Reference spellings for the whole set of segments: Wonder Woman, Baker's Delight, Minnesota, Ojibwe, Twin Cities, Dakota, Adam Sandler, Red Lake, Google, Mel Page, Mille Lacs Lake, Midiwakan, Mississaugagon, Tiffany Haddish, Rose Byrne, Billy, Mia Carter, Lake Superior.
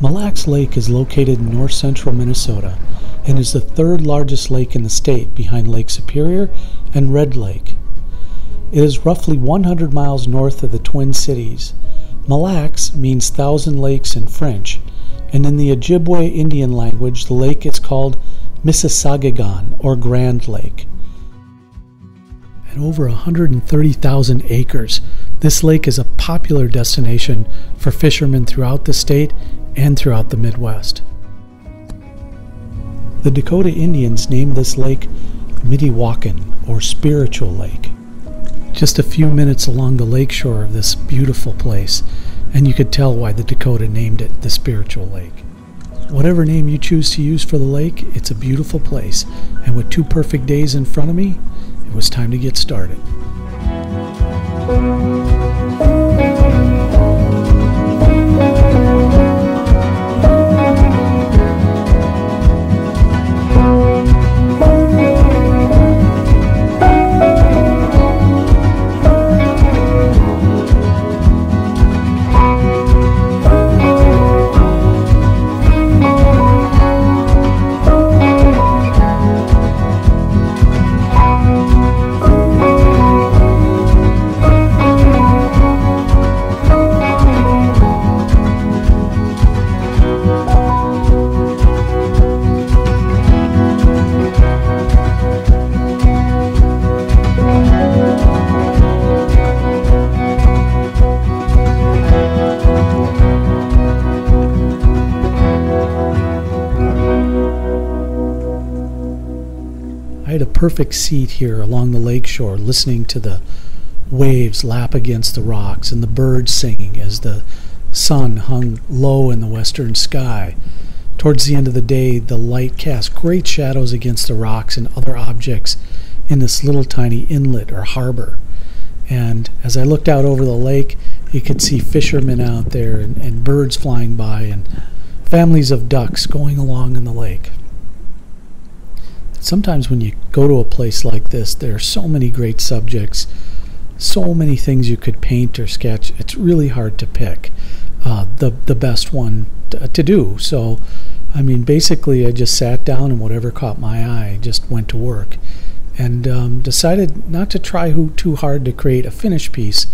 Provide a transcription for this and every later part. Mille Lacs Lake is located in north-central Minnesota and is the third largest lake in the state behind Lake Superior and Red Lake. It is roughly 100 miles north of the Twin Cities. Mille Lacs means thousand lakes in French, and in the Ojibwe Indian language the lake is called Mississaugagon or Grand Lake. At over 130,000 acres, this lake is a popular destination for fishermen throughout the state and throughout the Midwest. The Dakota Indians named this lake Midiwakan, or Spiritual Lake. Just a few minutes along the lakeshore of this beautiful place, and you could tell why the Dakota named it the Spiritual Lake. Whatever name you choose to use for the lake, it's a beautiful place, and with two perfect days in front of me, it was time to get started. I had a perfect seat here along the lakeshore, listening to the waves lap against the rocks and the birds singing as the sun hung low in the western sky. Towards the end of the day, the light cast great shadows against the rocks and other objects in this little tiny inlet or harbor. And as I looked out over the lake, you could see fishermen out there and birds flying by and families of ducks going along in the lake. Sometimes when you go to a place like this, there are so many great subjects, so many things you could paint or sketch. It's really hard to pick the best one to do. So, I mean, basically I just sat down and whatever caught my eye, I just went to work and decided not to try too hard to create a finished piece,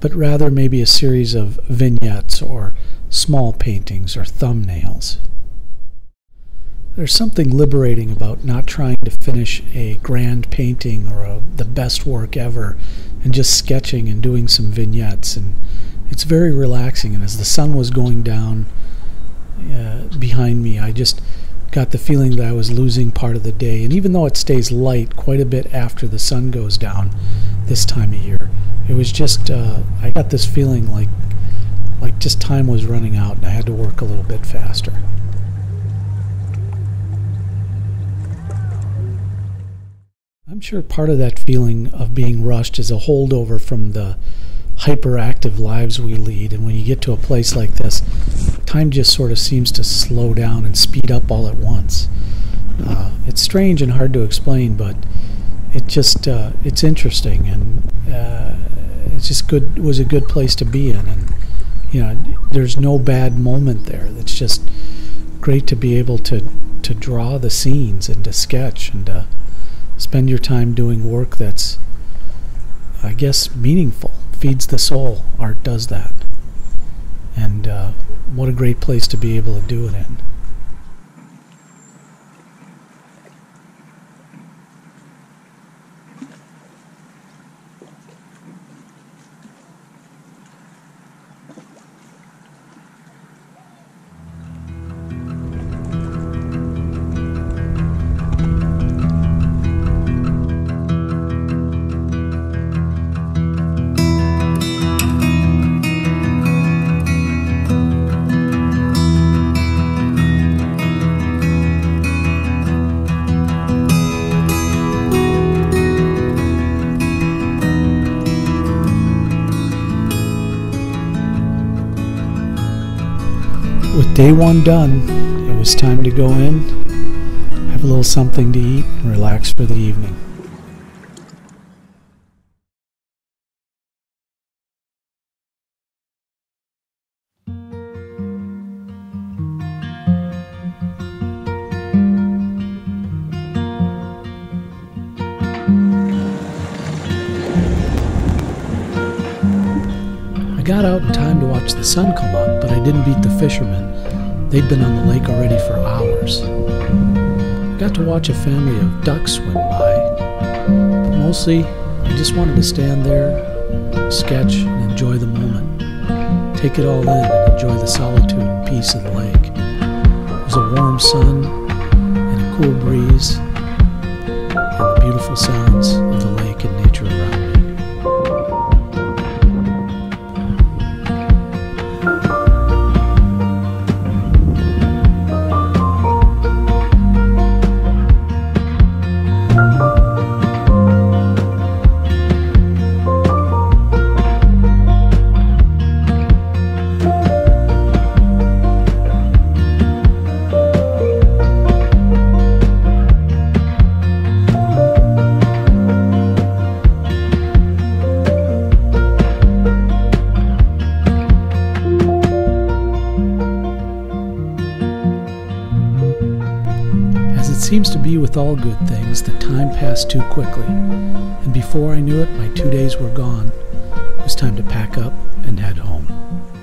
but rather maybe a series of vignettes or small paintings or thumbnails. There's something liberating about not trying to finish a grand painting or the best work ever and just sketching and doing some vignettes, and it's very relaxing. And as the sun was going down behind me, I just got the feeling that I was losing part of the day, and even though it stays light quite a bit after the sun goes down this time of year, it was just I got this feeling like just time was running out and I had to work a little bit faster. I'm sure part of that feeling of being rushed is a holdover from the hyperactive lives we lead, and when you get to a place like this, time just sort of seems to slow down and speed up all at once. It's strange and hard to explain, but it just it's interesting, and it's just good. It was a good place to be in, and you know, there's no bad moment there. It's just great to be able to draw the scenes and to sketch and to spend your time doing work that's, I guess, meaningful, feeds the soul. Art does that. And what a great place to be able to do it in. With day one done, it was time to go in, have a little something to eat, and relax for the evening. got out in time to watch the sun come up, but I didn't beat the fishermen. They'd been on the lake already for hours. I got to watch a family of ducks swim by. But mostly, I just wanted to stand there, sketch, and enjoy the moment. Take it all in and enjoy the solitude and peace of the lake. It was a warm sun and a cool breeze and the beautiful sounds of the lake and nature around me. Seems to be with all good things, the time passed too quickly, and before I knew it, my 2 days were gone. It was time to pack up and head home.